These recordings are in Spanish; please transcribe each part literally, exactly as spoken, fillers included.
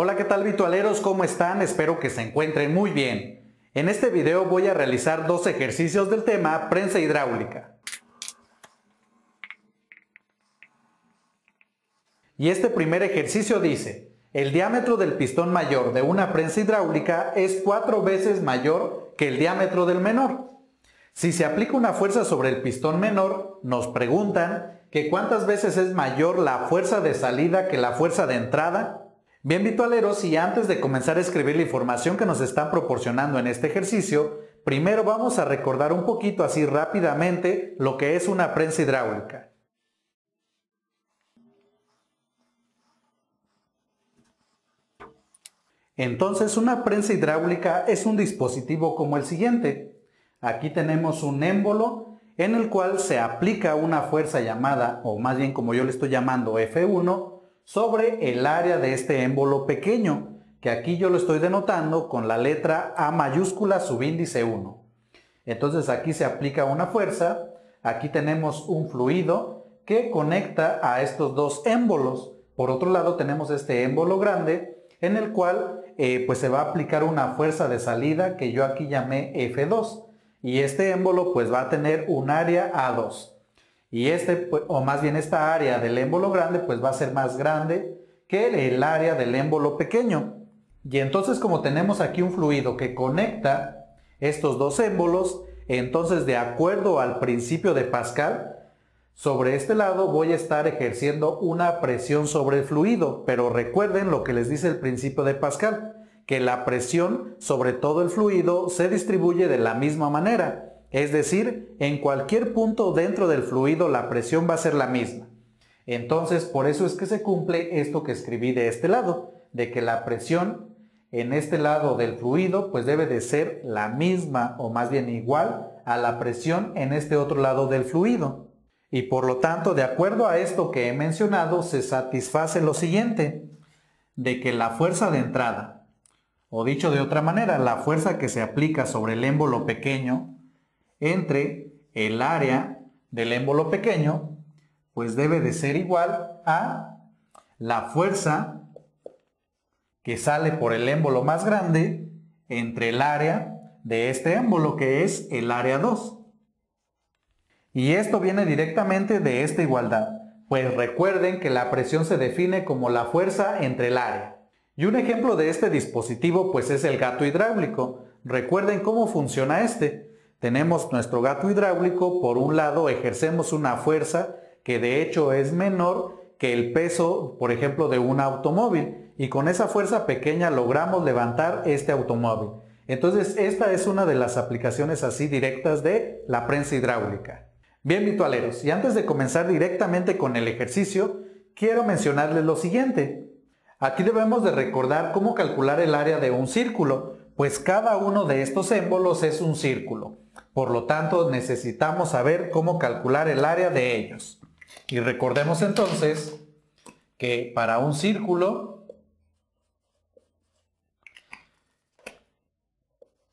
Hola, ¿qué tal Vitualeros? ¿Cómo están? Espero que se encuentren muy bien. En este video voy a realizar dos ejercicios del tema prensa hidráulica. Y este primer ejercicio dice: el diámetro del pistón mayor de una prensa hidráulica es cuatro veces mayor que el diámetro del menor. Si se aplica una fuerza sobre el pistón menor, nos preguntan que cuántas veces es mayor la fuerza de salida que la fuerza de entrada. Bien, Vitualeros, y antes de comenzar a escribir la información que nos están proporcionando en este ejercicio, primero vamos a recordar un poquito así rápidamente lo que es una prensa hidráulica. Entonces, una prensa hidráulica es un dispositivo como el siguiente. Aquí tenemos un émbolo en el cual se aplica una fuerza llamada, o más bien como yo le estoy llamando F uno, sobre el área de este émbolo pequeño, que aquí yo lo estoy denotando con la letra A mayúscula subíndice uno. Entonces aquí se aplica una fuerza, aquí tenemos un fluido que conecta a estos dos émbolos. Por otro lado tenemos este émbolo grande, en el cual eh, pues se va a aplicar una fuerza de salida que yo aquí llamé F dos, y este émbolo pues va a tener un área A dos, y este, o más bien esta área del émbolo grande pues va a ser más grande que el área del émbolo pequeño. Y entonces, como tenemos aquí un fluido que conecta estos dos émbolos, entonces de acuerdo al principio de Pascal, sobre este lado voy a estar ejerciendo una presión sobre el fluido, pero recuerden lo que les dice el principio de Pascal, que la presión sobre todo el fluido se distribuye de la misma manera, es decir, en cualquier punto dentro del fluido la presión va a ser la misma. Entonces, por eso es que se cumple esto que escribí de este lado, de que la presión en este lado del fluido pues debe de ser la misma, o más bien igual a la presión en este otro lado del fluido. Y por lo tanto, de acuerdo a esto que he mencionado, se satisface lo siguiente, de que la fuerza de entrada, o dicho de otra manera, la fuerza que se aplica sobre el émbolo pequeño entre el área del émbolo pequeño, pues debe de ser igual a la fuerza que sale por el émbolo más grande entre el área de este émbolo, que es el área dos. Y esto viene directamente de esta igualdad, pues recuerden que la presión se define como la fuerza entre el área. Y un ejemplo de este dispositivo pues es el gato hidráulico. Recuerden cómo funciona este. Tenemos nuestro gato hidráulico, por un lado ejercemos una fuerza que de hecho es menor que el peso, por ejemplo, de un automóvil, y con esa fuerza pequeña logramos levantar este automóvil. Entonces esta es una de las aplicaciones así directas de la prensa hidráulica. Bien, Vitualeros, y antes de comenzar directamente con el ejercicio, quiero mencionarles lo siguiente. Aquí debemos de recordar cómo calcular el área de un círculo, pues cada uno de estos émbolos es un círculo. Por lo tanto, necesitamos saber cómo calcular el área de ellos. Y recordemos entonces que para un círculo,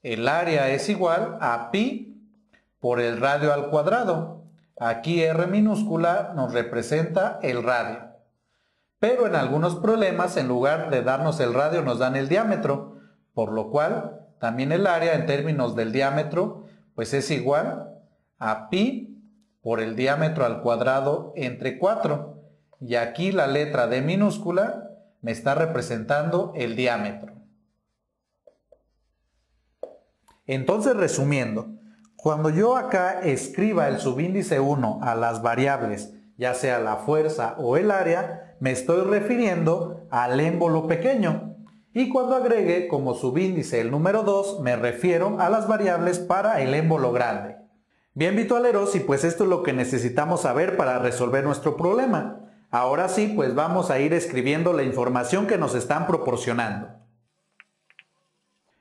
el área es igual a pi por el radio al cuadrado. Aquí R minúscula nos representa el radio. Pero en algunos problemas, en lugar de darnos el radio, nos dan el diámetro, por lo cual también el área en términos del diámetro pues es igual a pi por el diámetro al cuadrado entre cuatro. Y aquí la letra D minúscula me está representando el diámetro. Entonces, resumiendo, cuando yo acá escriba el subíndice uno a las variables, ya sea la fuerza o el área, me estoy refiriendo al émbolo pequeño. Y cuando agregue como subíndice el número dos, me refiero a las variables para el émbolo grande. Bien, Vitualeros, y pues esto es lo que necesitamos saber para resolver nuestro problema. Ahora sí, pues vamos a ir escribiendo la información que nos están proporcionando.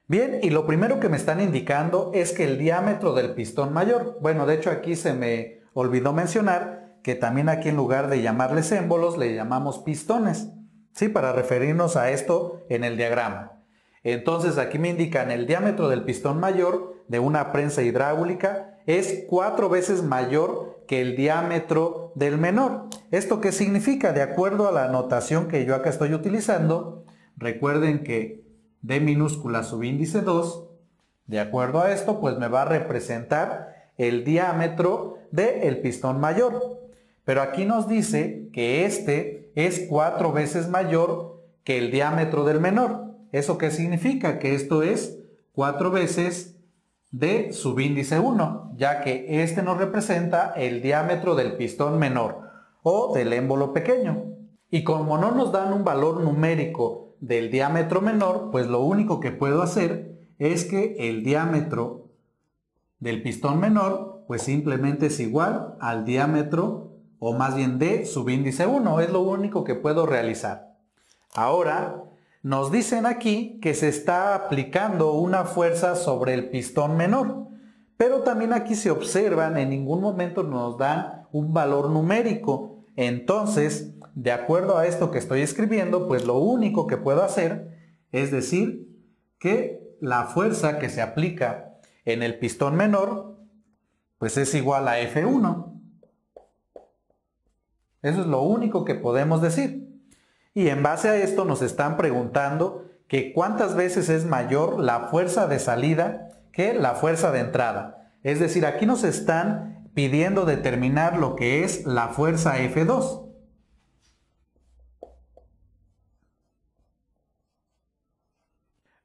Bien, y lo primero que me están indicando es que el diámetro del pistón mayor, bueno, de hecho aquí se me olvidó mencionar que también aquí, en lugar de llamarles émbolos, le llamamos pistones, ¿sí? Para referirnos a esto en el diagrama. Entonces aquí me indican el diámetro del pistón mayor de una prensa hidráulica es cuatro veces mayor que el diámetro del menor. ¿Esto qué significa? De acuerdo a la notación que yo acá estoy utilizando, Recuerden que D minúscula subíndice dos, de acuerdo a esto, pues me va a representar el diámetro del pistón mayor. Pero aquí nos dice que este es cuatro veces mayor que el diámetro del menor. ¿Eso qué significa? Que esto es cuatro veces de subíndice uno, ya que este nos representa el diámetro del pistón menor o del émbolo pequeño. Y como no nos dan un valor numérico del diámetro menor, pues lo único que puedo hacer es que el diámetro del pistón menor pues simplemente es igual al diámetro o más bien de subíndice uno, es lo único que puedo realizar. Ahora, nos dicen aquí que se está aplicando una fuerza sobre el pistón menor, pero también aquí se observan, en ningún momento nos dan un valor numérico. Entonces, de acuerdo a esto que estoy escribiendo, pues lo único que puedo hacer es decir que la fuerza que se aplica en el pistón menor, pues es igual a F uno. Eso es lo único que podemos decir. Y en base a esto nos están preguntando que cuántas veces es mayor la fuerza de salida que la fuerza de entrada. Es decir, aquí nos están pidiendo determinar lo que es la fuerza F dos.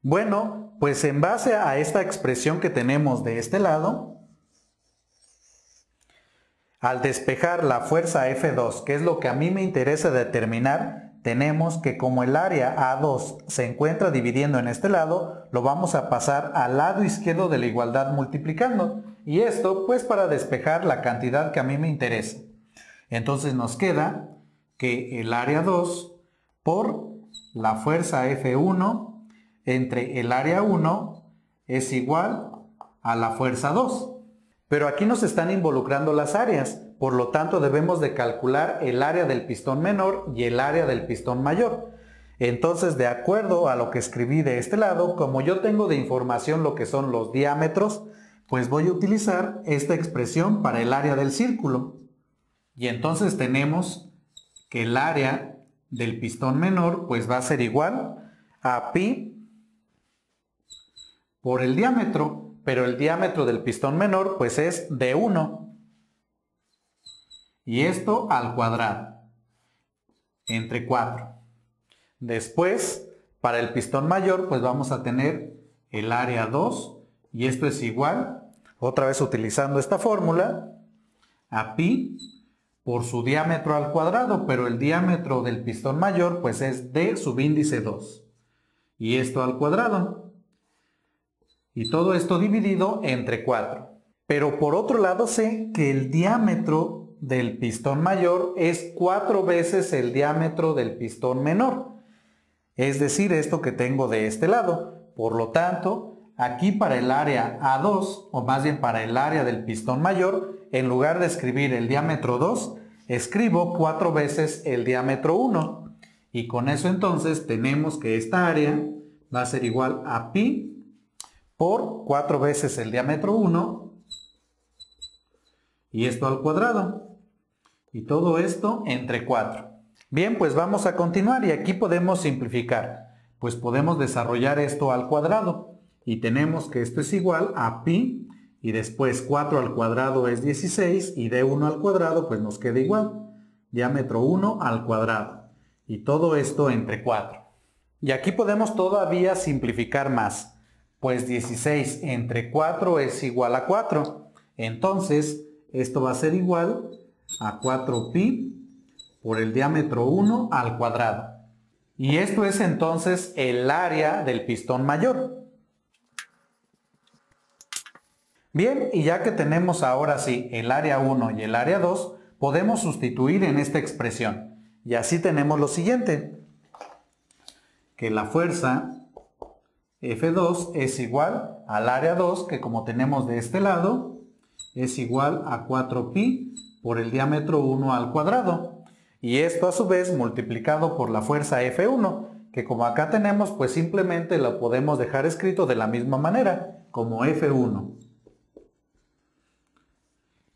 Bueno, pues en base a esta expresión que tenemos de este lado, al despejar la fuerza F dos, que es lo que a mí me interesa determinar, tenemos que como el área A dos se encuentra dividiendo en este lado, lo vamos a pasar al lado izquierdo de la igualdad multiplicando. Y esto pues para despejar la cantidad que a mí me interesa. Entonces nos queda que el área dos por la fuerza F uno entre el área uno es igual a la fuerza dos. Pero aquí nos están involucrando las áreas, por lo tanto debemos de calcular el área del pistón menor y el área del pistón mayor. Entonces, de acuerdo a lo que escribí de este lado, como yo tengo de información lo que son los diámetros, pues voy a utilizar esta expresión para el área del círculo. Y entonces tenemos que el área del pistón menor pues va a ser igual a pi por el diámetro. Pero el diámetro del pistón menor pues es de uno. Y esto al cuadrado. Entre cuatro. Después, para el pistón mayor pues vamos a tener el área dos. Y esto es igual, otra vez utilizando esta fórmula, a pi por su diámetro al cuadrado. Pero el diámetro del pistón mayor pues es de subíndice dos. Y esto al cuadrado. Y todo esto dividido entre cuatro. Pero por otro lado sé que el diámetro del pistón mayor es cuatro veces el diámetro del pistón menor. Es decir, esto que tengo de este lado. Por lo tanto, aquí para el área A dos, o más bien para el área del pistón mayor, en lugar de escribir el diámetro dos, escribo cuatro veces el diámetro uno. Y con eso entonces tenemos que esta área va a ser igual a pi por cuatro veces el diámetro uno y esto al cuadrado y todo esto entre cuatro. Bien, pues vamos a continuar y aquí podemos simplificar, pues podemos desarrollar esto al cuadrado y tenemos que esto es igual a pi y después cuatro al cuadrado es dieciséis y de uno al cuadrado pues nos queda igual, diámetro uno al cuadrado y todo esto entre cuatro. Y aquí podemos todavía simplificar más. Pues dieciséis entre cuatro es igual a cuatro. Entonces, esto va a ser igual a cuatro pi por el diámetro uno al cuadrado. Y esto es entonces el área del pistón mayor. Bien, y ya que tenemos ahora sí el área uno y el área dos, podemos sustituir en esta expresión. Y así tenemos lo siguiente. Que la fuerza F dos es igual al área dos, que como tenemos de este lado, es igual a cuatro pi por el diámetro uno al cuadrado. Y esto a su vez multiplicado por la fuerza F uno, que como acá tenemos, pues simplemente lo podemos dejar escrito de la misma manera, como F uno.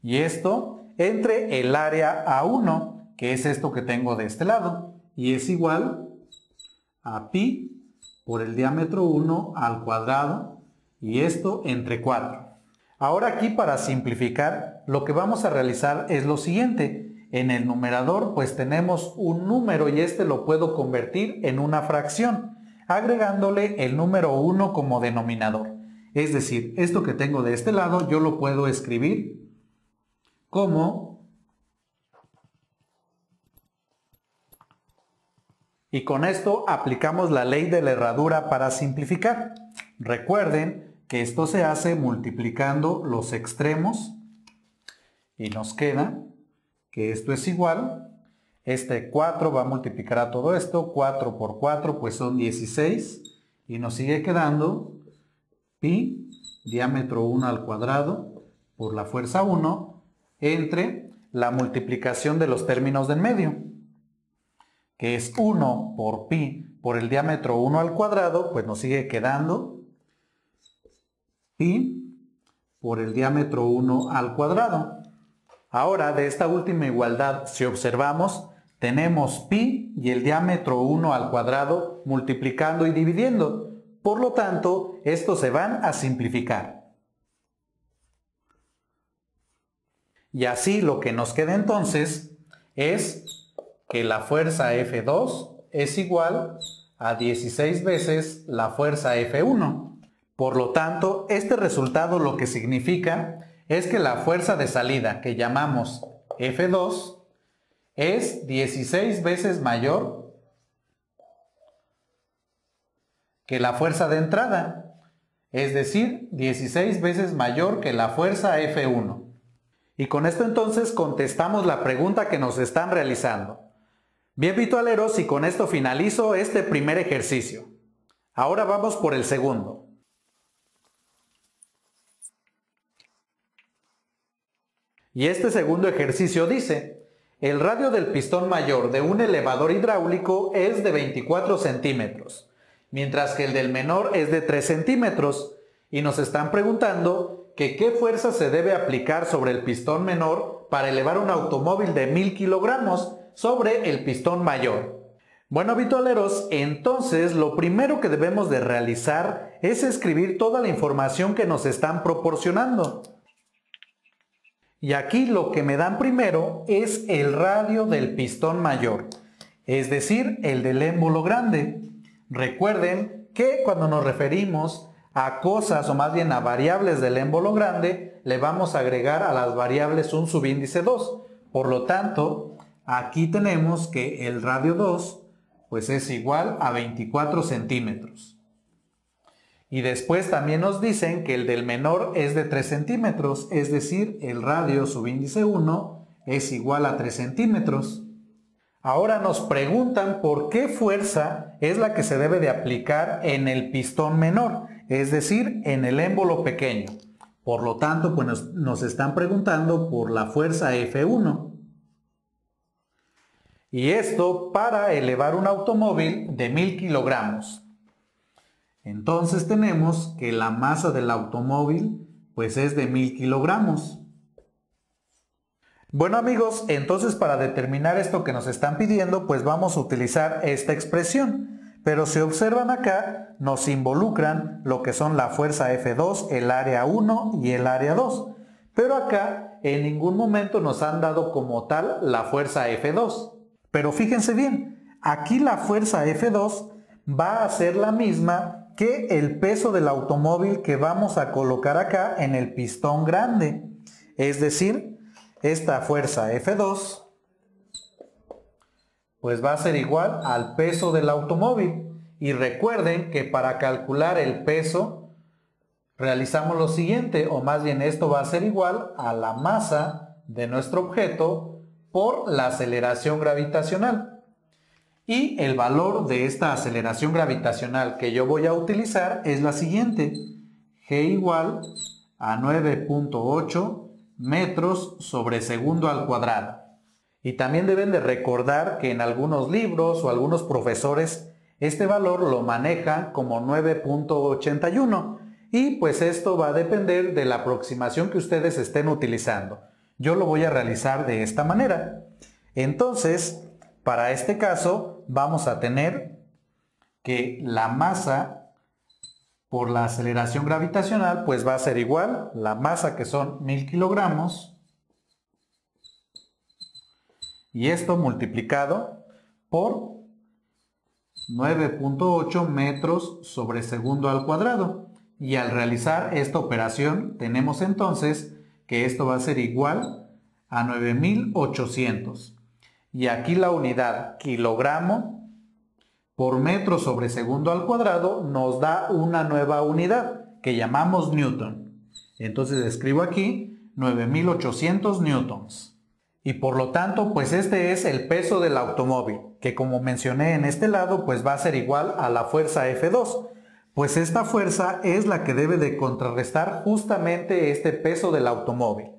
Y esto entre el área A uno, que es esto que tengo de este lado, y es igual a pi por el diámetro uno al cuadrado y esto entre cuatro. Ahora aquí, para simplificar, lo que vamos a realizar es lo siguiente. En el numerador pues tenemos un número y este lo puedo convertir en una fracción, agregándole el número uno como denominador. Es decir, esto que tengo de este lado yo lo puedo escribir como, y con esto aplicamos la ley de la herradura para simplificar. Recuerden que esto se hace multiplicando los extremos y nos queda que esto es igual, este cuatro va a multiplicar a todo esto, cuatro por cuatro pues son dieciséis y nos sigue quedando pi, diámetro uno al cuadrado, por la fuerza uno, entre la multiplicación de los términos del medio, que es uno por pi, por el diámetro uno al cuadrado, pues nos sigue quedando pi por el diámetro uno al cuadrado. Ahora, de esta última igualdad, si observamos, tenemos pi y el diámetro uno al cuadrado multiplicando y dividiendo. Por lo tanto, estos se van a simplificar. Y así lo que nos queda entonces es que la fuerza F dos es igual a dieciséis veces la fuerza F uno. Por lo tanto, este resultado lo que significa es que la fuerza de salida, que llamamos F dos, es dieciséis veces mayor que la fuerza de entrada, es decir, dieciséis veces mayor que la fuerza F uno. Y con esto entonces contestamos la pregunta que nos están realizando. Bien, vitualeros, y con esto finalizo este primer ejercicio. Ahora vamos por el segundo. Y este segundo ejercicio dice: el radio del pistón mayor de un elevador hidráulico es de veinticuatro centímetros, mientras que el del menor es de tres centímetros, y nos están preguntando que qué fuerza se debe aplicar sobre el pistón menor para elevar un automóvil de mil kilogramos sobre el pistón mayor. Bueno, vitualeros, entonces lo primero que debemos de realizar es escribir toda la información que nos están proporcionando. Y aquí lo que me dan primero es el radio del pistón mayor, es decir, el del émbolo grande. Recuerden que cuando nos referimos a cosas, o más bien a variables del émbolo grande, le vamos a agregar a las variables un subíndice dos. Por lo tanto, aquí tenemos que el radio dos pues es igual a veinticuatro centímetros. Y después también nos dicen que el del menor es de tres centímetros, es decir, el radio subíndice uno es igual a tres centímetros. Ahora nos preguntan por qué fuerza es la que se debe de aplicar en el pistón menor, es decir, en el émbolo pequeño. Por lo tanto, pues nos, nos están preguntando por la fuerza F uno. Y esto para elevar un automóvil de mil kilogramos. Entonces tenemos que la masa del automóvil pues es de mil kilogramos. Bueno, amigos, entonces para determinar esto que nos están pidiendo, pues vamos a utilizar esta expresión. Pero si observan acá, nos involucran lo que son la fuerza F dos, el área uno y el área dos. Pero acá en ningún momento nos han dado como tal la fuerza F dos. Pero fíjense bien, aquí la fuerza F dos va a ser la misma que el peso del automóvil que vamos a colocar acá en el pistón grande. Es decir, esta fuerza F dos pues va a ser igual al peso del automóvil. Y recuerden que para calcular el peso realizamos lo siguiente, o más bien esto va a ser igual a la masa de nuestro objeto por la aceleración gravitacional. Y el valor de esta aceleración gravitacional que yo voy a utilizar es la siguiente: g igual a nueve punto ocho metros sobre segundo al cuadrado. Y también deben de recordar que en algunos libros o algunos profesores este valor lo maneja como nueve punto ochenta y uno, y pues esto va a depender de la aproximación que ustedes estén utilizando. Yo lo voy a realizar de esta manera. Entonces, para este caso vamos a tener que la masa por la aceleración gravitacional pues va a ser igual, la masa que son mil kilogramos, y esto multiplicado por nueve punto ocho metros sobre segundo al cuadrado. Y al realizar esta operación tenemos entonces que esto va a ser igual a nueve mil ochocientos. Y aquí la unidad kilogramo por metro sobre segundo al cuadrado nos da una nueva unidad que llamamos newton. Entonces escribo aquí nueve mil ochocientos newtons. Y por lo tanto, pues este es el peso del automóvil, que como mencioné en este lado, pues va a ser igual a la fuerza F dos. Pues esta fuerza es la que debe de contrarrestar justamente este peso del automóvil.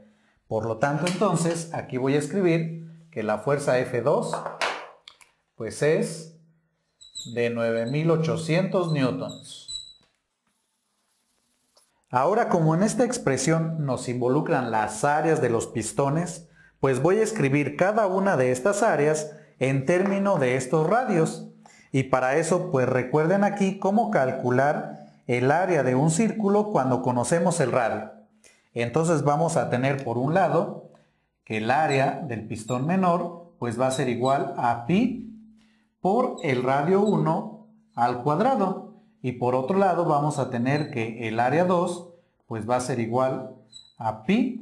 Por lo tanto, entonces, aquí voy a escribir que la fuerza F dos, pues es de nueve mil ochocientos newtons. Ahora, como en esta expresión nos involucran las áreas de los pistones, pues voy a escribir cada una de estas áreas en término de estos radios. Y para eso, pues recuerden aquí cómo calcular el área de un círculo cuando conocemos el radio. Entonces vamos a tener por un lado que el área del pistón menor pues va a ser igual a pi por el radio uno al cuadrado. Y por otro lado vamos a tener que el área dos pues va a ser igual a pi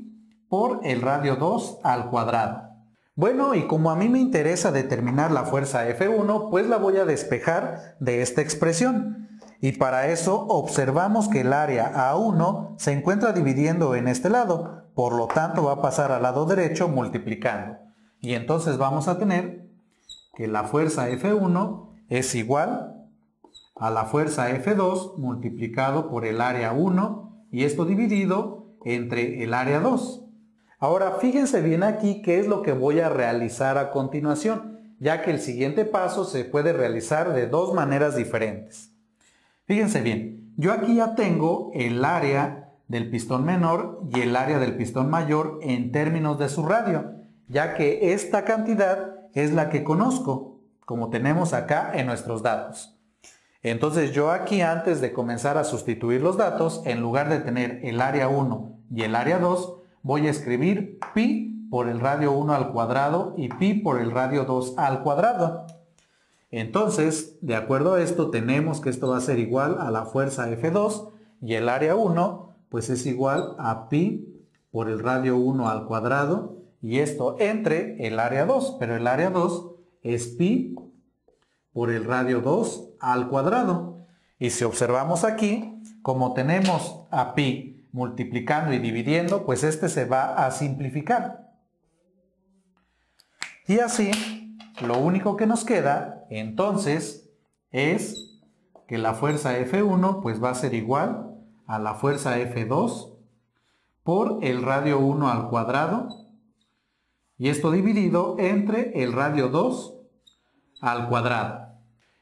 por el radio dos al cuadrado. Bueno, y como a mí me interesa determinar la fuerza F uno, pues la voy a despejar de esta expresión. Y para eso observamos que el área A uno se encuentra dividiendo en este lado, por lo tanto va a pasar al lado derecho multiplicando. Y entonces vamos a tener que la fuerza F uno es igual a la fuerza F dos multiplicado por el área uno y esto dividido entre el área dos. Ahora, fíjense bien aquí qué es lo que voy a realizar a continuación, ya que el siguiente paso se puede realizar de dos maneras diferentes. Fíjense bien, yo aquí ya tengo el área del pistón menor y el área del pistón mayor en términos de su radio, ya que esta cantidad es la que conozco, como tenemos acá en nuestros datos. Entonces yo aquí, antes de comenzar a sustituir los datos, en lugar de tener el área uno y el área dos, voy a escribir pi por el radio uno al cuadrado y pi por el radio dos al cuadrado. Entonces, de acuerdo a esto, tenemos que esto va a ser igual a la fuerza F dos y el área uno, pues es igual a pi por el radio uno al cuadrado y esto entre el área dos, pero el área dos es pi por el radio dos al cuadrado. Y si observamos aquí, como tenemos a pi multiplicando y dividiendo, pues este se va a simplificar. Y así, lo único que nos queda, entonces, es que la fuerza F uno pues va a ser igual a la fuerza F dos por el radio uno al cuadrado, y esto dividido entre el radio dos al cuadrado.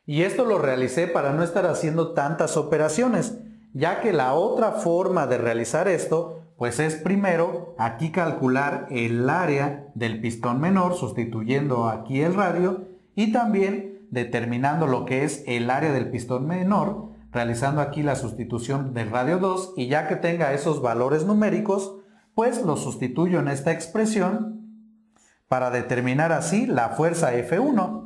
Y esto lo realicé para no estar haciendo tantas operaciones, ya que la otra forma de realizar esto, pues es primero aquí calcular el área del pistón menor, sustituyendo aquí el radio, y también determinando lo que es el área del pistón menor, realizando aquí la sustitución del radio dos, y ya que tenga esos valores numéricos, pues los sustituyo en esta expresión para determinar así la fuerza F uno.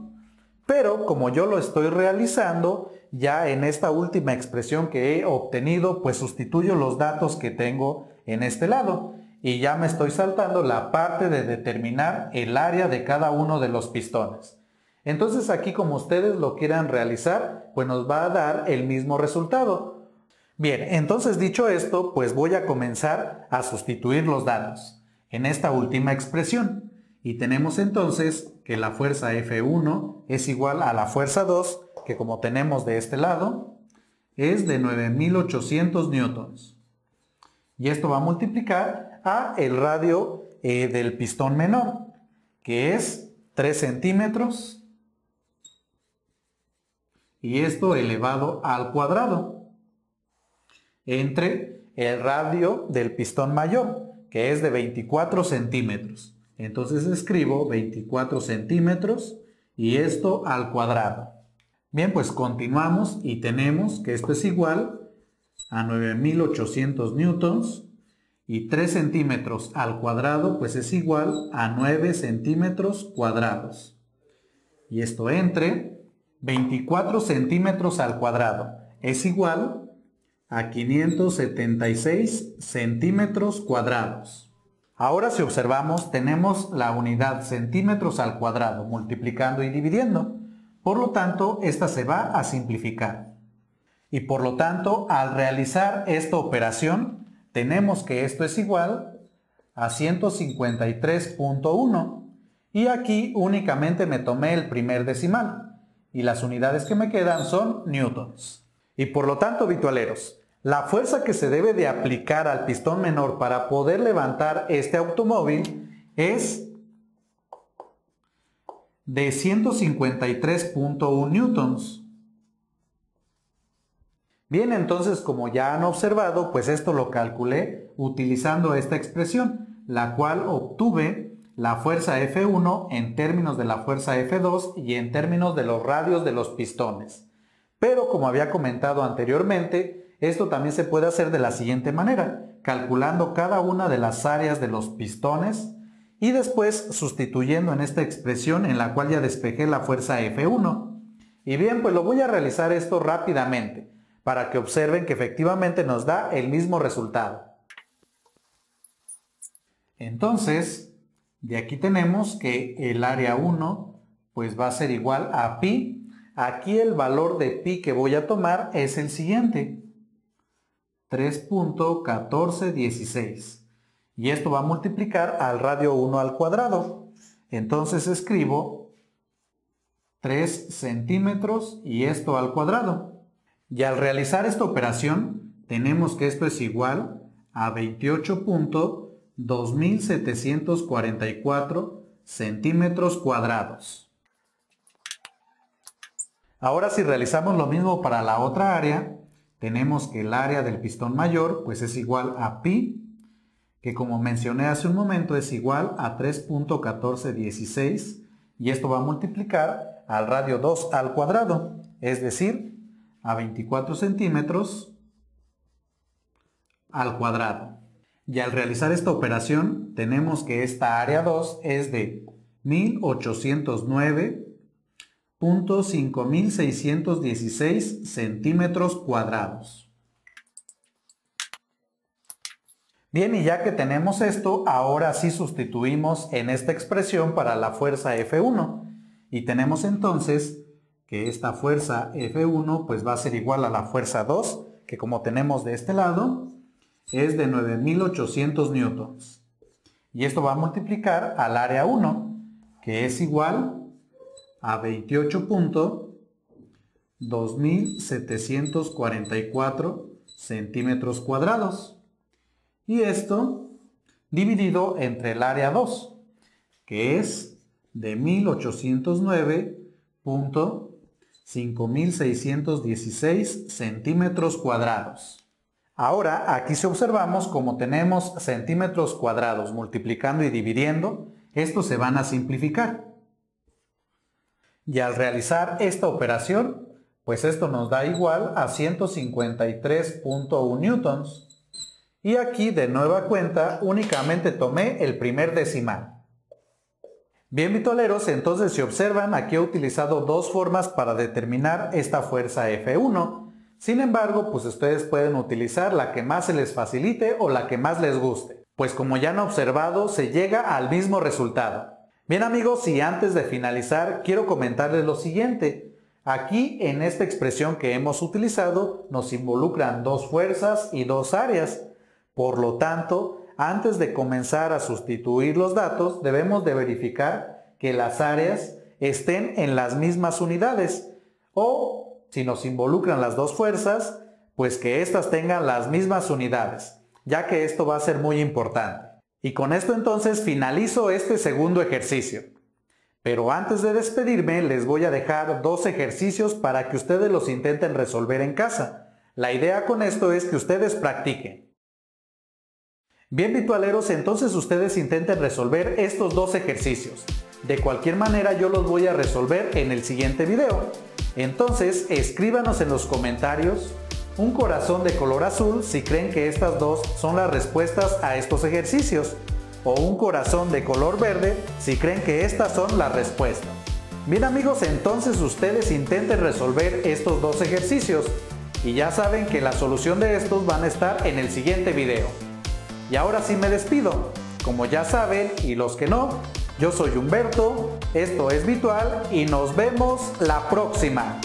Pero como yo lo estoy realizando, ya en esta última expresión que he obtenido, pues sustituyo los datos que tengo en este lado. Y ya me estoy saltando la parte de determinar el área de cada uno de los pistones. Entonces aquí, como ustedes lo quieran realizar, pues nos va a dar el mismo resultado. Bien, entonces dicho esto, pues voy a comenzar a sustituir los datos en esta última expresión. Y tenemos entonces que la fuerza F uno es igual a la fuerza dos, que como tenemos de este lado, es de nueve mil ochocientos newtons. Y esto va a multiplicar a el radio eh, del pistón menor, que es tres centímetros, y esto elevado al cuadrado, entre el radio del pistón mayor, que es de veinticuatro centímetros. Entonces escribo veinticuatro centímetros, y esto al cuadrado. Bien, pues continuamos y tenemos que esto es igual a nueve mil ochocientos newtons y tres centímetros al cuadrado pues es igual a nueve centímetros cuadrados. Y esto entre veinticuatro centímetros al cuadrado es igual a quinientos setenta y seis centímetros cuadrados. Ahora si observamos tenemos la unidad centímetros al cuadrado multiplicando y dividiendo. Por lo tanto, esta se va a simplificar. Y por lo tanto, al realizar esta operación, tenemos que esto es igual a ciento cincuenta y tres punto uno. Y aquí únicamente me tomé el primer decimal. Y las unidades que me quedan son newtons. Y por lo tanto, vitualeros, la fuerza que se debe de aplicar al pistón menor para poder levantar este automóvil es de ciento cincuenta y tres punto uno newtons. Bien, entonces como ya han observado, pues esto lo calculé utilizando esta expresión, la cual obtuve la fuerza F uno en términos de la fuerza F dos y en términos de los radios de los pistones. Pero como había comentado anteriormente, esto también se puede hacer de la siguiente manera, calculando cada una de las áreas de los pistones y después sustituyendo en esta expresión en la cual ya despejé la fuerza F uno. Y bien, pues lo voy a realizar esto rápidamente para que observen que efectivamente nos da el mismo resultado. Entonces, de aquí tenemos que el área uno pues va a ser igual a pi. Aquí el valor de pi que voy a tomar es el siguiente, tres punto catorce dieciséis. Y esto va a multiplicar al radio uno al cuadrado. Entonces escribo tres centímetros y esto al cuadrado. Y al realizar esta operación, tenemos que esto es igual a veintiocho punto dos mil setecientos cuarenta y cuatro centímetros cuadrados. Ahora si realizamos lo mismo para la otra área, tenemos que el área del pistón mayor pues es igual a pi, que como mencioné hace un momento es igual a tres punto catorce dieciséis y esto va a multiplicar al radio dos al cuadrado, es decir, a veinticuatro centímetros al cuadrado. Y al realizar esta operación tenemos que esta área dos es de mil ochocientos nueve punto cinco mil seiscientos dieciséis centímetros cuadrados. Bien, y ya que tenemos esto, ahora sí sustituimos en esta expresión para la fuerza F uno. Y tenemos entonces que esta fuerza F uno pues va a ser igual a la fuerza dos, que como tenemos de este lado, es de nueve mil ochocientos newtons. Y esto va a multiplicar al área uno, que es igual a veintiocho punto dos mil setecientos cuarenta y cuatro centímetros cuadrados. Y esto dividido entre el área dos, que es de mil ochocientos nueve punto cinco mil seiscientos dieciséis centímetros cuadrados. Ahora aquí se observamos como tenemos centímetros cuadrados multiplicando y dividiendo, estos se van a simplificar. Y al realizar esta operación, pues esto nos da igual a ciento cincuenta y tres punto uno newtons. Y aquí de nueva cuenta únicamente tomé el primer decimal. Bien, vitualeros, entonces si observan aquí he utilizado dos formas para determinar esta fuerza F uno. Sin embargo, pues ustedes pueden utilizar la que más se les facilite o la que más les guste. Pues como ya han observado, se llega al mismo resultado. Bien amigos, y antes de finalizar quiero comentarles lo siguiente. Aquí en esta expresión que hemos utilizado nos involucran dos fuerzas y dos áreas. Por lo tanto, antes de comenzar a sustituir los datos, debemos de verificar que las áreas estén en las mismas unidades o, si nos involucran las dos fuerzas, pues que éstas tengan las mismas unidades, ya que esto va a ser muy importante. Y con esto entonces finalizo este segundo ejercicio. Pero antes de despedirme, les voy a dejar dos ejercicios para que ustedes los intenten resolver en casa. La idea con esto es que ustedes practiquen. Bien, vitualeros, entonces ustedes intenten resolver estos dos ejercicios. De cualquier manera yo los voy a resolver en el siguiente video. Entonces, escríbanos en los comentarios un corazón de color azul si creen que estas dos son las respuestas a estos ejercicios, o un corazón de color verde si creen que estas son las respuestas. Bien amigos, entonces ustedes intenten resolver estos dos ejercicios y ya saben que la solución de estos van a estar en el siguiente video. Y ahora sí me despido. Como ya saben y los que no, yo soy Humberto, esto es Vitual y nos vemos la próxima.